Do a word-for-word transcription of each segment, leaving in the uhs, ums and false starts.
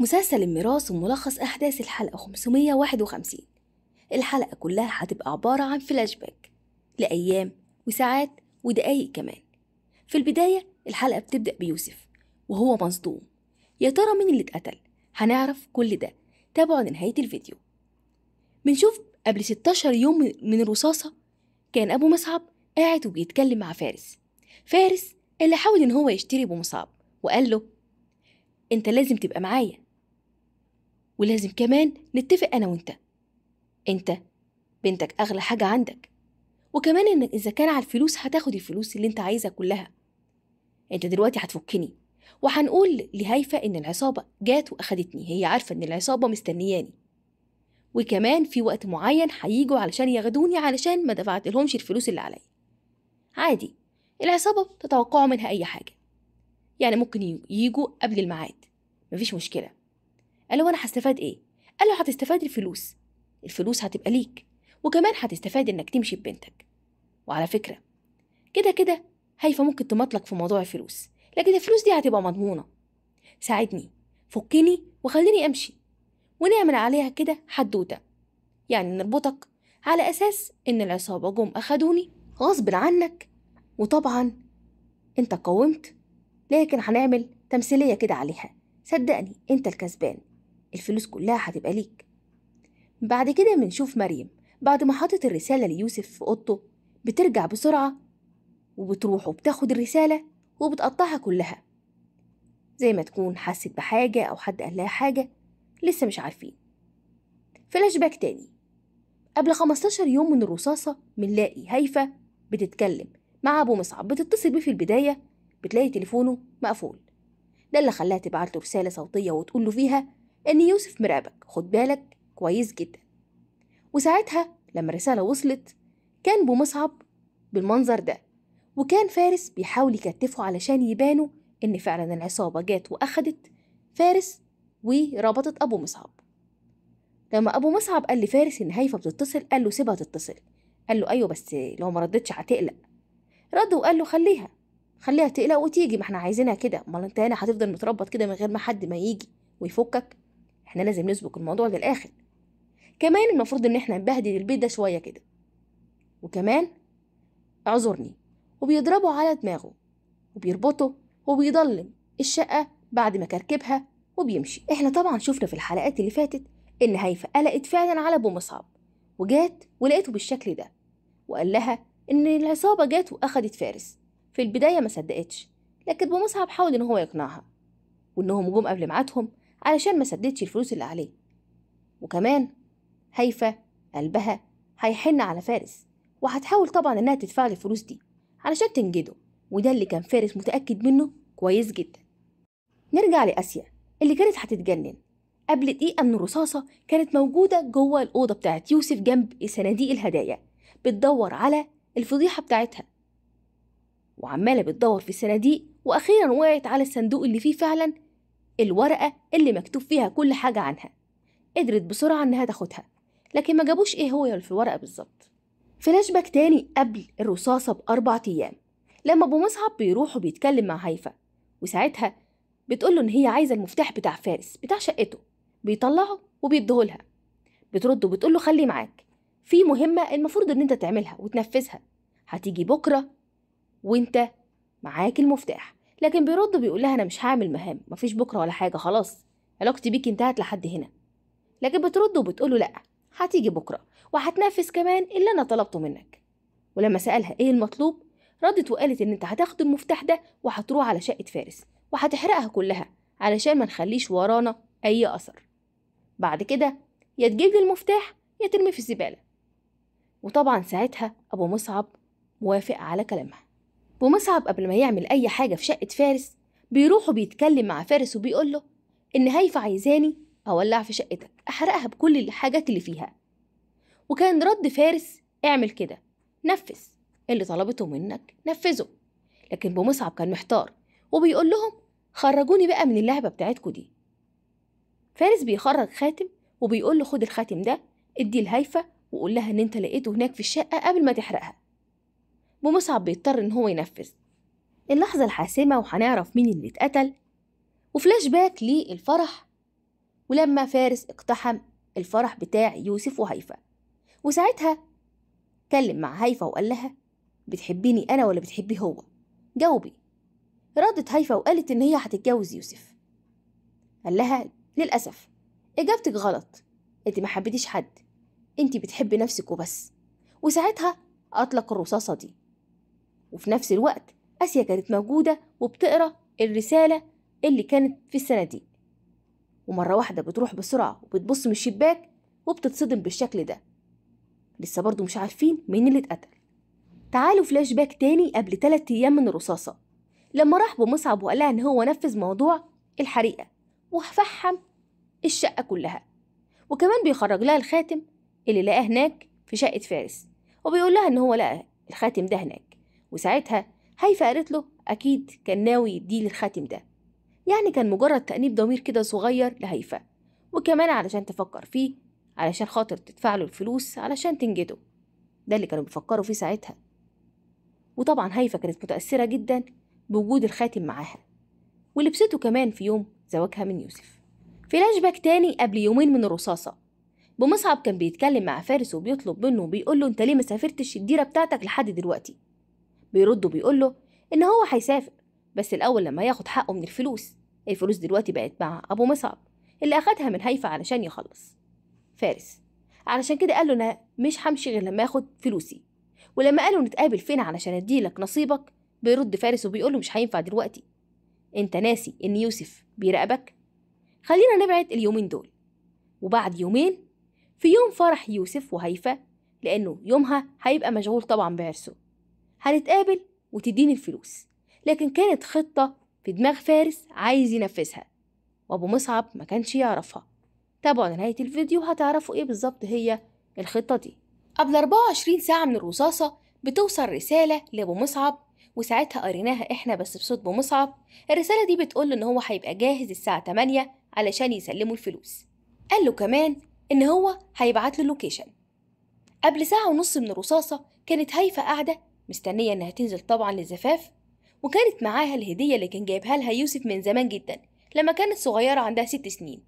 مسلسل الميراث وملخص أحداث الحلقة خمسمية وواحد وخمسين. الحلقة كلها هتبقى عبارة عن فلاش باك لأيام وساعات ودقايق كمان. في البداية الحلقة بتبدأ بيوسف وهو مصدوم، يا ترى مين اللي اتقتل؟ هنعرف كل ده، تابعوا لنهاية الفيديو. بنشوف قبل ستاشر يوم من الرصاصة كان أبو مصعب قاعد وبيتكلم مع فارس فارس اللي حاول إن هو يشتري أبو مصعب، وقال له أنت لازم تبقى معايا، ولازم كمان نتفق أنا وأنت، أنت بنتك أغلى حاجة عندك، وكمان إن إذا كان على الفلوس هتاخد الفلوس اللي أنت عايزها كلها. أنت دلوقتي هتفكني، وهنقول لهيفا إن العصابة جات وأخدتني، هي عارفة إن العصابة مستنياني، وكمان في وقت معين هيجوا علشان ياخدوني علشان ما دفعت لهمش الفلوس اللي عليا. عادي، العصابة تتوقعوا منها أي حاجة، يعني ممكن ييجوا قبل الميعاد، مفيش مشكلة. قال له أنا هستفاد إيه؟ قال له هتستفاد الفلوس، الفلوس هتبقى ليك، وكمان هتستفاد إنك تمشي ببنتك. وعلى فكرة كده كده هيفا ممكن تمطلق في موضوع الفلوس، لكن الفلوس دي هتبقى مضمونة. ساعدني، فكني وخليني أمشي، ونعمل عليها كده حدوتة، يعني نربطك على أساس إن العصابة جم أخدوني غصب عنك، وطبعا أنت قاومت، لكن هنعمل تمثيلية كده عليها، صدقني أنت الكسبان، الفلوس كلها هتبقى ليك. بعد كده بنشوف مريم بعد ما حاطت الرسالة ليوسف في أوضته بترجع بسرعة وبتروح وبتاخد الرسالة وبتقطعها كلها، زي ما تكون حست بحاجة أو حد قال لها حاجة، لسه مش عارفين. فلاش باك تاني، قبل خمستاشر يوم من الرصاصة بنلاقي هيفا بتتكلم مع أبو مصعب، بتتصل بيه في البداية بتلاقي تليفونه مقفول، ده اللي خلاها تبعت له رسالة صوتية وتقول له فيها إن يوسف مراقبك، خد بالك كويس جدا. وساعتها لما الرسالة وصلت كان أبو مصعب بالمنظر ده، وكان فارس بيحاول يكتفه علشان يبانوا إن فعلا العصابة جات وأخدت فارس وربطت أبو مصعب. لما أبو مصعب قال لفارس إن هيفا بتتصل قال له سيبها تتصل، قال له أيوه بس لو ما ردتش هتقلق، رد وقال له خليها خليها تقلق وتيجي، ما احنا عايزينها كده، امال انت هنا هتفضل متربط كده من غير ما حد ما يجي ويفكك؟ احنا لازم نسبق الموضوع للآخر، كمان المفروض إن احنا نبهدل البيت ده شوية كده، وكمان اعذرني، وبيضربه على دماغه وبيربطه وبيضلم الشقة بعد ما كركبها وبيمشي. احنا طبعا شفنا في الحلقات اللي فاتت ان هيفا قلقت فعلا على ابو مصعب وجات ولقيته بالشكل ده، وقال لها ان العصابه جات واخدت فارس. في البدايه ما صدقتش، لكن ابو مصعب حاول ان هو يقنعها وانهم جم قبل ميعادهم علشان ما سدتش الفلوس اللي عليه، وكمان هيفا قلبها هيحن على فارس وهتحاول طبعا انها تدفع الفلوس دي علشان تنجده، وده اللي كان فارس متاكد منه كويس جدا. نرجع لاسيا اللي كانت هتتجنن، قبل دقيقة من الرصاصة كانت موجودة جوه الأوضة بتاعت يوسف جنب صناديق الهدايا، بتدور على الفضيحة بتاعتها، وعمالة بتدور في الصناديق، وأخيرا وقعت على الصندوق اللي فيه فعلا الورقة اللي مكتوب فيها كل حاجة عنها، قدرت بسرعة إنها تاخدها، لكن ما جابوش إيه هو في الورقة بالظبط. فلاش باك تاني قبل الرصاصة بأربع أيام، لما أبو مصعب بيروح وبيتكلم مع هيفا، وساعتها بتقول له إن هي عايزة المفتاح بتاع فارس بتاع شقته، بيطلعه وبيديهولها، بترد وبتقول له خلي معاك، في مهمة المفروض إن أنت تعملها وتنفذها، هتيجي بكرة وأنت معاك المفتاح، لكن بيرد وبيقول لها أنا مش هعمل مهام، مفيش بكرة ولا حاجة، خلاص علاقتي بيك انتهت لحد هنا، لكن بترد وبتقول له لأ هتيجي بكرة وهتنفذ كمان اللي أنا طلبته منك. ولما سألها إيه المطلوب ردت وقالت إن أنت هتاخد المفتاح ده وهتروح على شقة فارس وهتحرقها كلها علشان ما نخليش ورانا أي أثر، بعد كده يا تجيب لي المفتاح يا ترمي في الزبالة. وطبعا ساعتها أبو مصعب موافق على كلامها. أبو مصعب قبل ما يعمل أي حاجة في شقة فارس بيروح وبيتكلم مع فارس وبيقول له إن هيفا عايزاني أولع في شقتك، أحرقها بكل الحاجات اللي فيها، وكان رد فارس اعمل كده، نفذ اللي طلبته منك نفذه، لكن أبو مصعب كان محتار وبيقول لهم خرجوني بقى من اللعبة بتاعتكم دي. فارس بيخرج خاتم وبيقول له خد الخاتم ده اديه لهيفا وقول لها ان انت لقيته هناك في الشقة قبل ما تحرقها. أبو مصعب بيضطر ان هو ينفذ. اللحظة الحاسمة وهنعرف مين اللي اتقتل، وفلاش باك للفرح ولما فارس اقتحم الفرح بتاع يوسف وهيفا، وساعتها اتكلم مع هيفا وقال لها بتحبيني أنا ولا بتحبيه هو؟ جاوبي. ردت هيفا وقالت إن هي هتتجوز يوسف. قال لها للأسف إجابتك غلط، أنت ما حبيتيش حد، أنت بتحبي نفسك وبس. وساعتها أطلق الرصاصة دي، وفي نفس الوقت آسيا كانت موجودة وبتقرأ الرسالة اللي كانت في الصناديق، ومرة واحدة بتروح بسرعة وبتبص من الشباك وبتتصدم بالشكل ده. لسه برضو مش عارفين مين اللي اتقتل. تعالوا فلاش باك تاني قبل تلات أيام من الرصاصة، لما راح بمصعب وقالها إن هو نفذ موضوع الحريقة وفحم الشقة كلها، وكمان بيخرج لها الخاتم اللي لقاه هناك في شقة فارس، وبيقول لها إن هو لقى الخاتم ده هناك. وساعتها هيفا قالت له أكيد كان ناوي يديه الخاتم ده، يعني كان مجرد تأنيب ضمير كده صغير لهيفا، وكمان علشان تفكر فيه علشان خاطر تدفع له الفلوس علشان تنجده. ده اللي كانوا بيفكروا فيه ساعتها. وطبعا هيفا كانت متأثرة جدا بوجود الخاتم معاها، ولبسته كمان في يوم زواجها من يوسف. فلاش باك تاني قبل يومين من الرصاصة، بمصعب كان بيتكلم مع فارس وبيطلب منه وبيقول له انت ليه ما سافرتش الديرة بتاعتك لحد دلوقتي؟ بيرد وبيقول له ان هو هيسافر بس الاول لما ياخد حقه من الفلوس. الفلوس دلوقتي بقت مع ابو مصعب اللي اخدها من هيفا علشان يخلص فارس، علشان كده قال له انا مش همشي غير لما اخد فلوسي. ولما قالوا نتقابل فين علشان اديلك نصيبك، بيرد فارس وبيقول له مش هينفع دلوقتي، انت ناسي ان يوسف بيراقبك؟ خلينا نبعد اليومين دول. وبعد يومين في يوم فرح يوسف وهيفا، لانه يومها هيبقى مشغول طبعا بعرسه، هنتقابل وتديني الفلوس. لكن كانت خطة في دماغ فارس عايز ينفذها، وابو مصعب ما كانش يعرفها. تابعوا لنهاية الفيديو هتعرفوا ايه بالظبط هي الخطة دي. قبل أربعة وعشرين ساعة من الرصاصة بتوصل رسالة لابو مصعب، وساعتها قريناها احنا بس بصوت ابو مصعب. الرسالة دي بتقول ان هو هيبقى جاهز الساعة تمانية علشان يسلموا الفلوس. قال له كمان ان هو هيبعت له اللوكيشن. قبل ساعة ونص من الرصاصة كانت هيفا قاعدة مستنية انها تنزل طبعا للزفاف، وكانت معاها الهدية اللي كان جايبها لها يوسف من زمان جدا لما كانت صغيرة عندها ست سنين.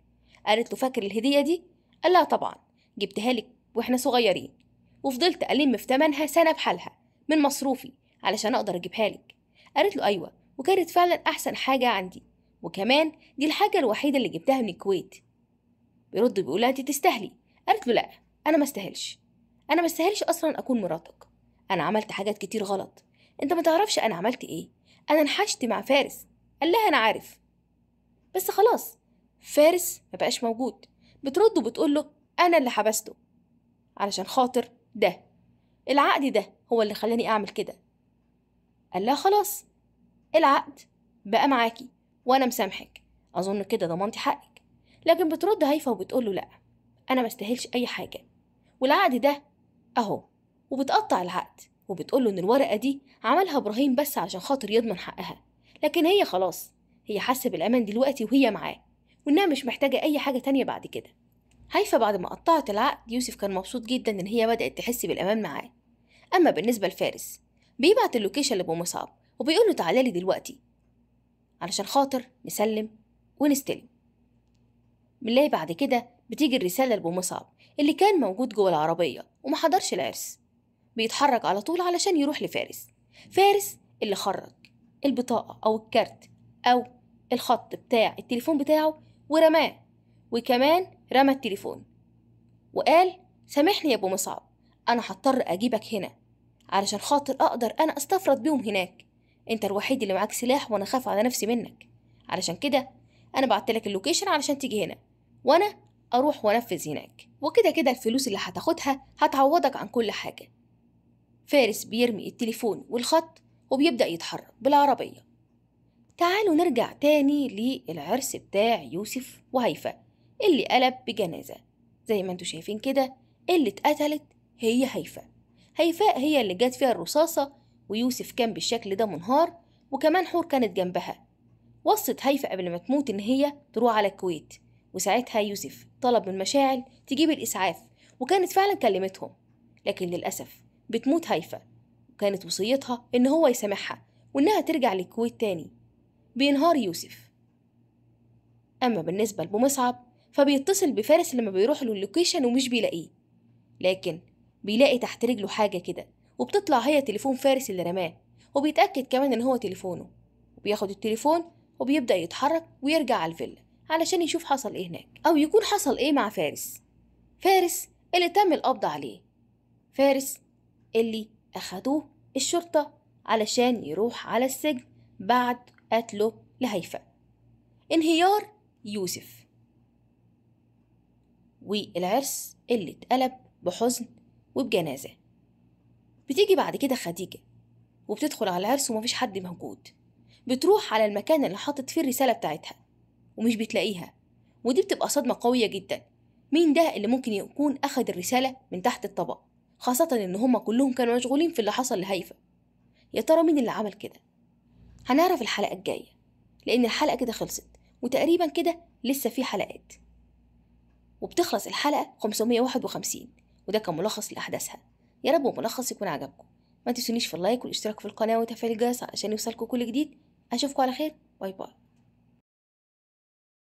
قالت له فاكر الهدية دي؟ قال لها طبعا، جبتها لك واحنا صغيرين وفضلت ألم في تمنها سنة بحالها من مصروفي علشان أقدر أجيبها لك. قالت له أيوة، وكانت فعلا أحسن حاجة عندي، وكمان دي الحاجة الوحيدة اللي جبتها من الكويت. بيرد بيقول لها أنت تستاهلي. قالت له لا، أنا ما استاهلش، أنا ما استاهلش أصلا أكون مراتك، أنا عملت حاجات كتير غلط، أنت ما تعرفش أنا عملت إيه، أنا انحشت مع فارس. قال لها أنا عارف بس خلاص فارس ما بقاش موجود. بترد وبتقول له أنا اللي حبسته علشان خاطر ده، العقد ده هو اللي خلاني أعمل كده. قال لها خلاص العقد بقى معاكي وأنا مسامحك، أظن كده ضمنتي حقك. لكن بترد هيفا وبتقول له لأ، أنا ما استاهلش أي حاجة، والعقد ده أهو. وبتقطع العقد وبتقول له إن الورقة دي عملها إبراهيم بس علشان خاطر يضمن حقها، لكن هي خلاص هي حاسة بالأمان دلوقتي وهي معاه، وإنها مش محتاجة أي حاجة تانية بعد كده. هيفا بعد ما قطعت العقد يوسف كان مبسوط جدا إن هي بدأت تحس بالأمان معاه. أما بالنسبة لفارس بيبعت اللوكيشن لأبو مصعب وبيقول له تعالى لي دلوقتي علشان خاطر نسلم ونستلم. بنلاقي بعد كده بتيجي الرسالة لأبو مصعب اللي كان موجود جوه العربية ومحضرش العرس، بيتحرك على طول علشان يروح لفارس. فارس اللي خرج البطاقة أو الكارت أو الخط بتاع التليفون بتاعه ورماه، وكمان رمى التليفون وقال سامحني يا أبو مصعب، أنا هضطر أجيبك هنا علشان خاطر أقدر أنا أستفرد بيهم هناك، أنت الوحيد اللي معاك سلاح وأنا خاف على نفسي منك، علشان كده أنا بعتلك اللوكيشن علشان تيجي هنا وأنا أروح وأنفذ هناك، وكده كده الفلوس اللي هتاخدها هتعوضك عن كل حاجة. فارس بيرمي التليفون والخط وبيبدأ يتحرك بالعربية. تعالوا نرجع تاني للعرس بتاع يوسف وهيفا اللي قلب بجنازة زي ما انتوا شايفين كده. اللي اتقتلت هي هيفا، هيفاء هي اللي جت فيها الرصاصة، ويوسف كان بالشكل ده منهار، وكمان حور كانت جنبها. وصت هيفا قبل ما تموت إن هي تروح على الكويت، وساعتها يوسف طلب من مشاعل تجيب الإسعاف وكانت فعلا كلمتهم، لكن للأسف بتموت هيفا وكانت وصيتها إن هو يسامحها وإنها ترجع للكويت تاني. بينهار يوسف. أما بالنسبة لأبو مصعب فبيتصل بفارس لما بيروح له اللوكيشن ومش بيلاقيه، لكن بيلاقي تحت رجله حاجة كده وبتطلع هي تليفون فارس اللي رماه، وبيتأكد كمان إن هو تليفونه، وبياخد التليفون وبيبدأ يتحرك ويرجع على الفيلا علشان يشوف حصل إيه هناك أو يكون حصل إيه مع فارس. فارس اللي تم القبض عليه، فارس اللي أخدوه الشرطة علشان يروح على السجن بعد قتله لهيفا. انهيار يوسف والعرس اللي اتقلب بحزن وبجنازة. بتيجي بعد كده خديجة وبتدخل على العرس ومفيش حد موجود، بتروح على المكان اللي حاطط فيه الرسالة بتاعتها ومش بتلاقيها، ودي بتبقى صدمة قوية جدا. مين ده اللي ممكن يكون أخد الرسالة من تحت الطبق، خاصة إن هما كلهم كانوا مشغولين في اللي حصل لهيفا؟ يا ترى مين اللي عمل كده؟ هنعرف الحلقة الجاية، لأن الحلقة كده خلصت وتقريبا كده لسه في حلقات، وبتخلص الحلقة خمسمية وواحد وخمسين، وده كان ملخص لأحداثها. يا رب الملخص يكون عجبكم، ما تنسونيش في اللايك والاشتراك في القناة وتفعيل الجرس عشان يوصلكم كل جديد. أشوفكم على خير، باي باي.